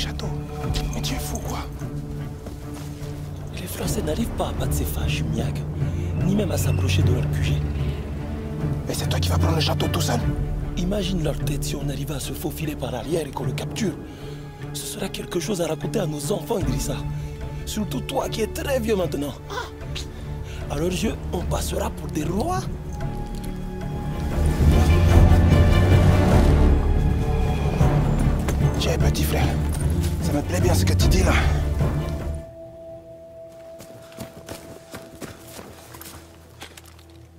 château. Mais tu es fou, quoi. Les Français n'arrivent pas à battre ces fâches, Miag. Ni même à s'approcher de leur QG. Mais c'est toi qui vas prendre le château tout seul. Imagine leur tête si on arrive à se faufiler par l'arrière et qu'on le capture. Ce sera quelque chose à raconter à nos enfants, Idrissa. Surtout toi qui es très vieux maintenant. À leurs yeux, on passera pour des rois. Tiens, petit frère, ça me plaît bien ce que tu dis là.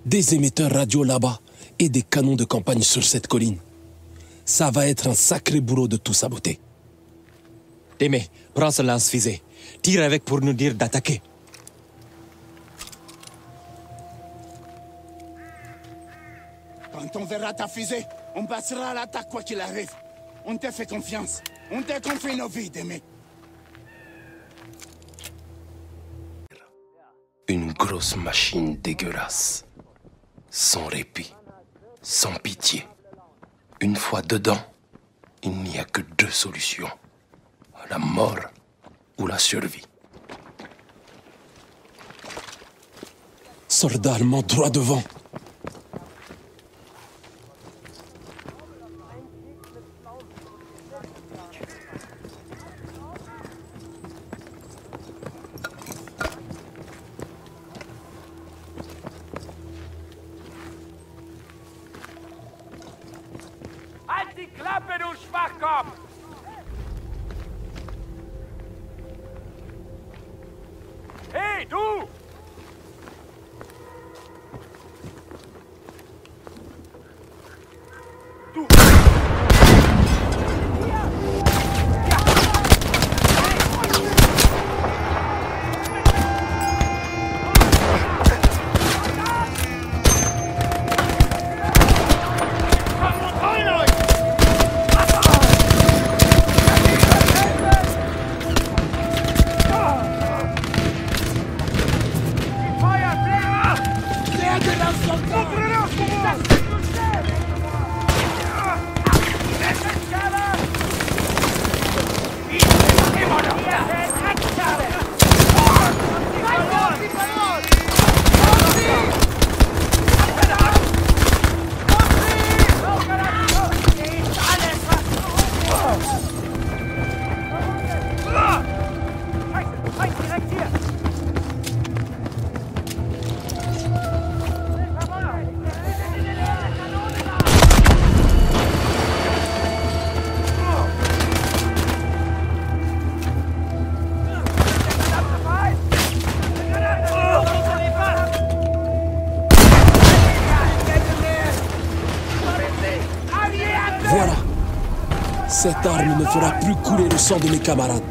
Des émetteurs radio là-bas et des canons de campagne sur cette colline. Ça va être un sacré bourreau de tout saboter. Deme, prends ce lance-fusée. Tire avec pour nous dire d'attaquer. Quand on verra ta fusée, on passera à l'attaque quoi qu'il arrive. On t'a fait confiance. On t'a confié nos vies, Deme. Une grosse machine dégueulasse. Sans répit. Sans pitié. Une fois dedans, il n'y a que deux solutions. La mort ou la survie. Soldats allemands droit devant. Cette arme ne fera plus couler le sang de mes camarades.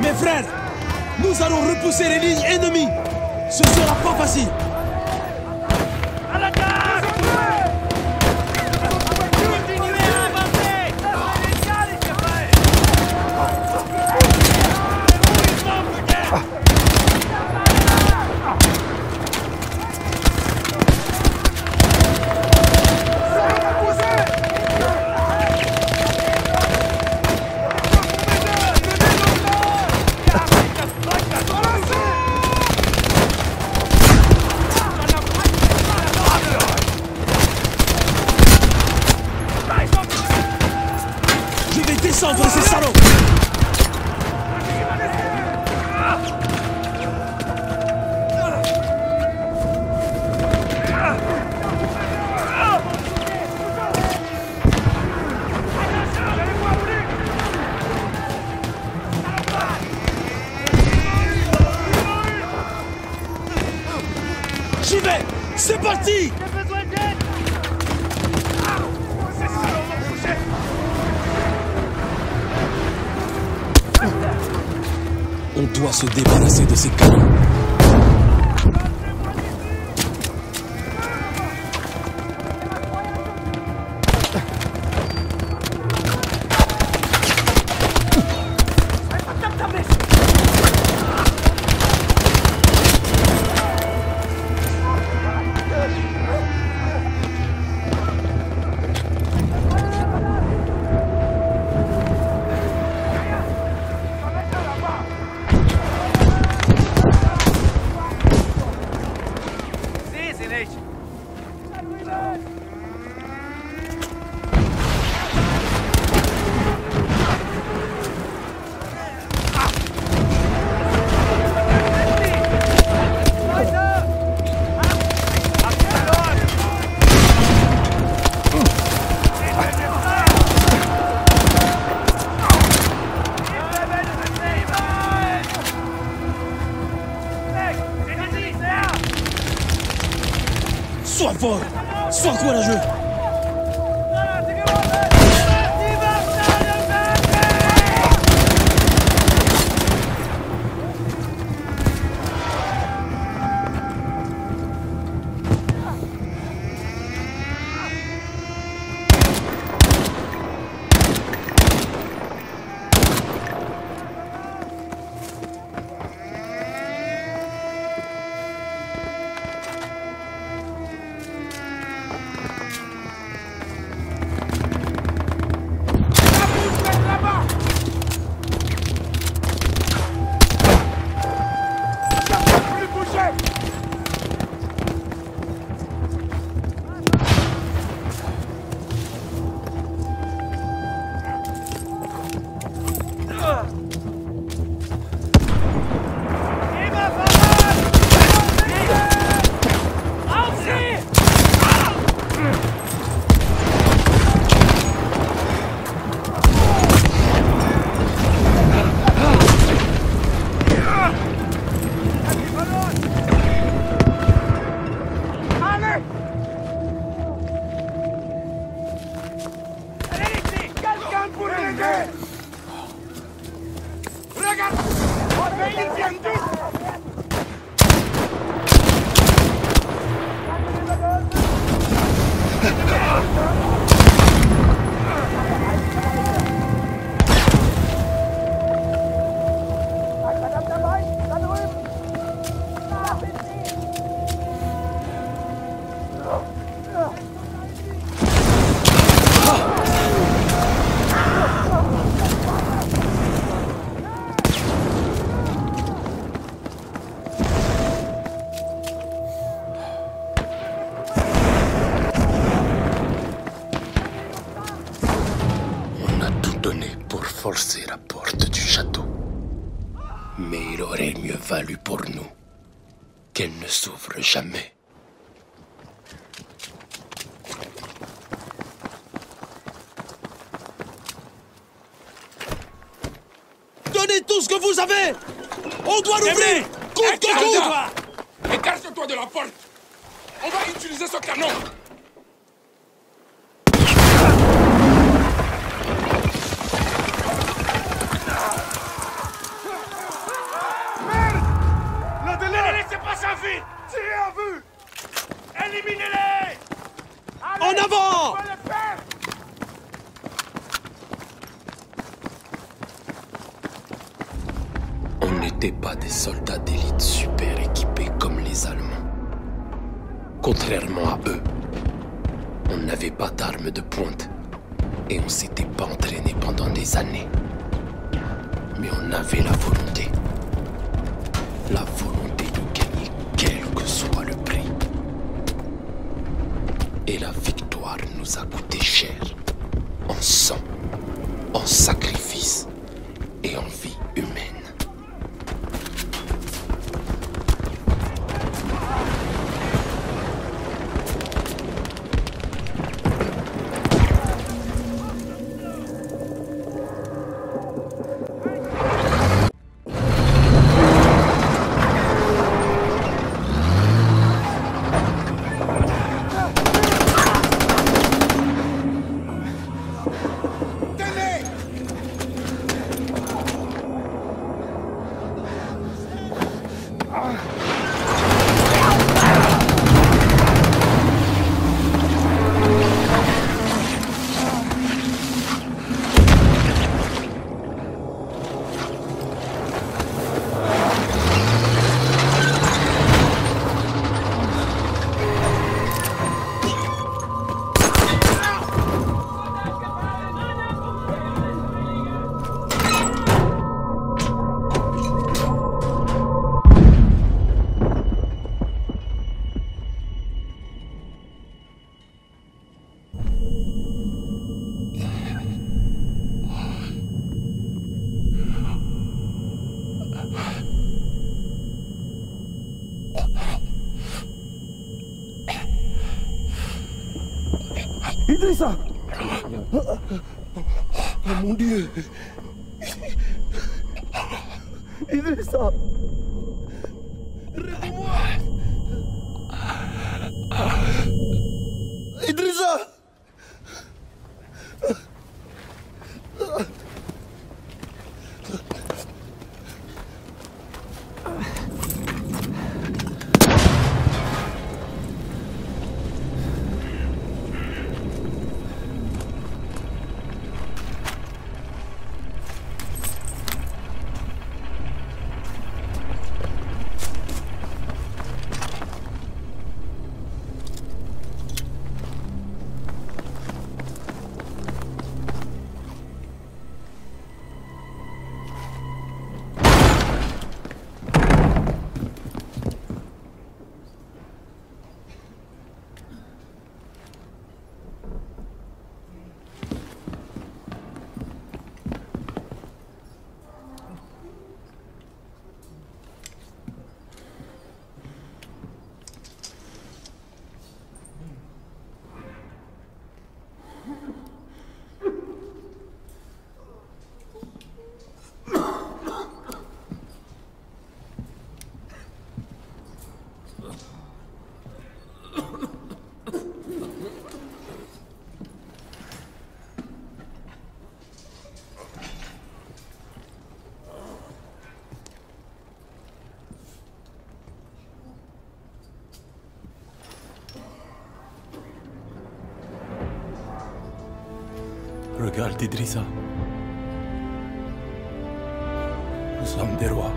Mes frères, nous allons repousser les lignes ennemies. Ce sera pas facile. C'est parti! J'ai besoin d'aide! Ah! C'est ça, on va bouger! On doit se débarrasser de ces canons. Sois fort, sois courageux. Forcer la porte du château. Mais il aurait mieux valu pour nous qu'elle ne s'ouvre jamais. Donnez tout ce que vous avez! On doit l'ouvrir! Coute que coute! Écarte-toi de la porte! On va utiliser ce canon! n'étaient pas des soldats d'élite super équipés comme les Allemands. Contrairement à eux, on n'avait pas d'armes de pointe et on s'était pas entraîné pendant des années. Mais on avait la volonté de gagner quel que soit le prix. Et la victoire nous a coûté cher, en sang, en sacrifice et en vie humaine. Idrissa! Oh mon Dieu! Idrissa! Réveille-moi! Idrissa! Regarde, Idrissa. Nous sommes des rois.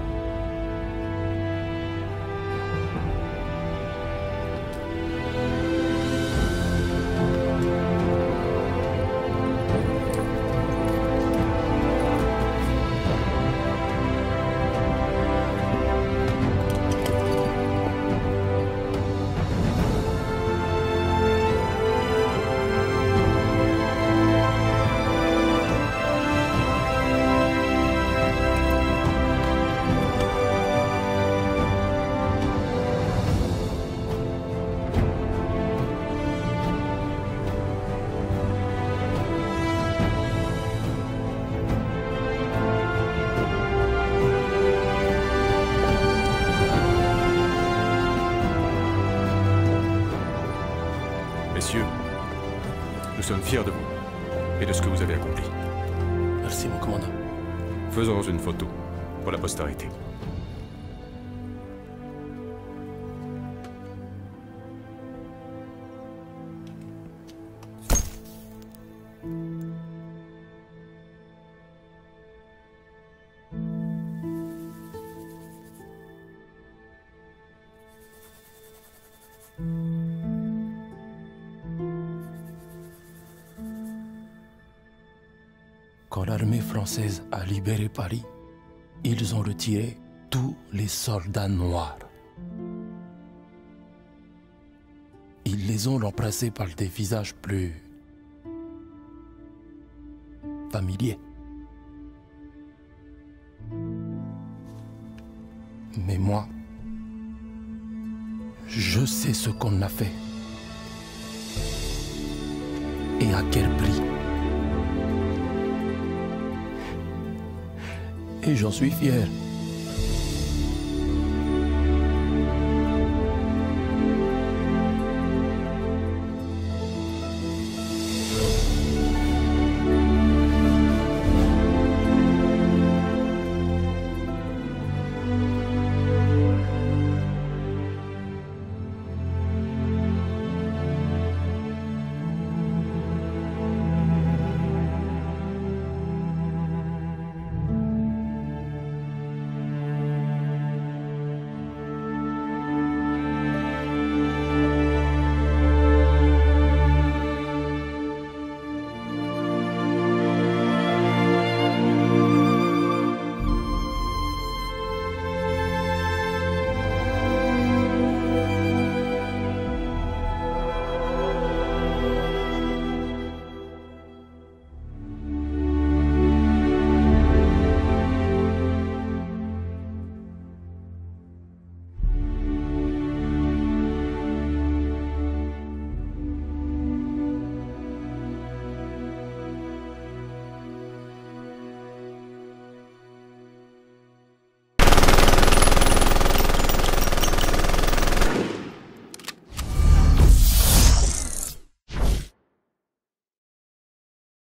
Nous sommes fiers de vous et de ce que vous avez accompli. Merci, mon commandant. Faisons une photo pour la postérité. Quand l'armée française a libéré Paris, ils ont retiré tous les soldats noirs. Ils les ont remplacés par des visages plus familiers. Mais moi, je sais ce qu'on a fait et à quel prix. Et j'en suis fier.